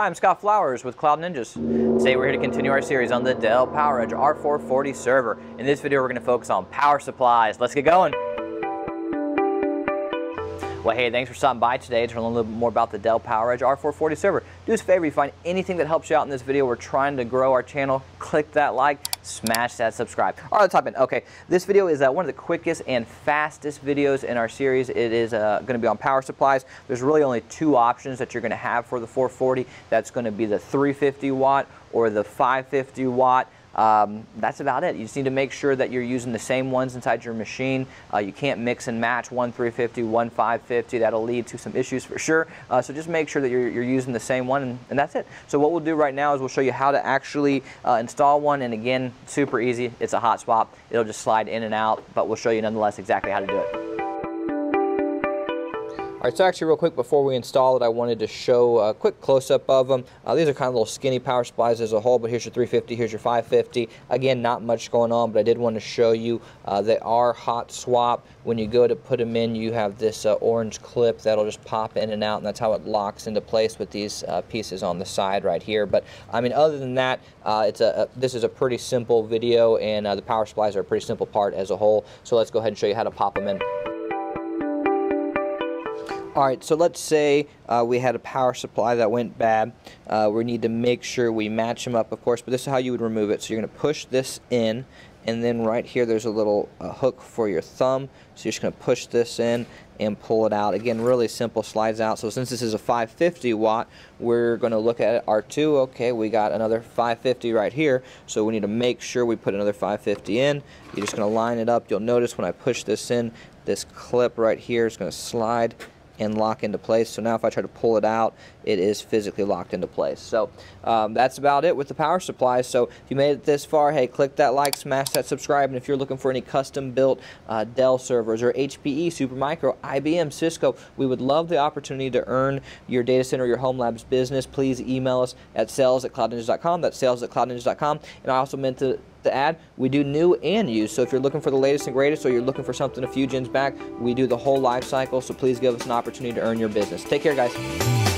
Hi, I'm Scott Flowers with Cloud Ninjas. Today we're here to continue our series on the Dell PowerEdge R440 server. In this video we're going to focus on power supplies. Let's get going. Well, hey, thanks for stopping by today to learn a little bit more about the Dell PowerEdge R440 server. Do us a favor, if you find anything that helps you out in this video, we're trying to grow our channel, click that like, smash that subscribe. All right, let's hop in. Okay, this video is one of the quickest and fastest videos in our series. It is going to be on power supplies. There's really only two options that you're going to have for the 440. That's going to be the 350 watt or the 550 watt. That's about it. You just need to make sure that you're using the same ones inside your machine. You can't mix and match 1 350, 1 550. That'll lead to some issues for sure. So just make sure that you're using the same one, and that's it. So what we'll do right now is we'll show you how to actually install one, and again, super easy. It's a hot swap. It'll just slide in and out, but we'll show you nonetheless exactly how to do it. All right, so actually real quick before we install it, I wanted to show a quick close-up of them. These are kind of little skinny power supplies as a whole, but here's your 350, here's your 550. Again, not much going on, but I did want to show you they are hot swap. When you go to put them in, you have this orange clip that'll just pop in and out, and that's how it locks into place with these pieces on the side right here. But I mean, other than that, this is a pretty simple video, and the power supplies are a pretty simple part as a whole. So let's go ahead and show you how to pop them in. All right, so let's say we had a power supply that went bad. We need to make sure we match them up, of course, but this is how you would remove it. So you're going to push this in, and then right here there's a little hook for your thumb. So you're just going to push this in and pull it out. Again, really simple, slides out. So since this is a 550 watt, we're going to look at R2. Okay, we got another 550 right here, so we need to make sure we put another 550 in. You're just going to line it up. You'll notice when I push this in, this clip right here is going to slide and lock into place. So now if I try to pull it out, it is physically locked into place. So that's about it with the power supplies. So if you made it this far, hey, click that like, smash that subscribe. And if you're looking for any custom built Dell servers or HPE, Supermicro, IBM, Cisco, we would love the opportunity to earn your data center or your home labs business. Please email us at sales@cloudninjas.com. That's sales@cloudninjas.com. And I also meant to add, we do new and used. So if you're looking for the latest and greatest, or you're looking for something a few gens back, we do the whole life cycle. So please give us an opportunity to earn your business. Take care, guys.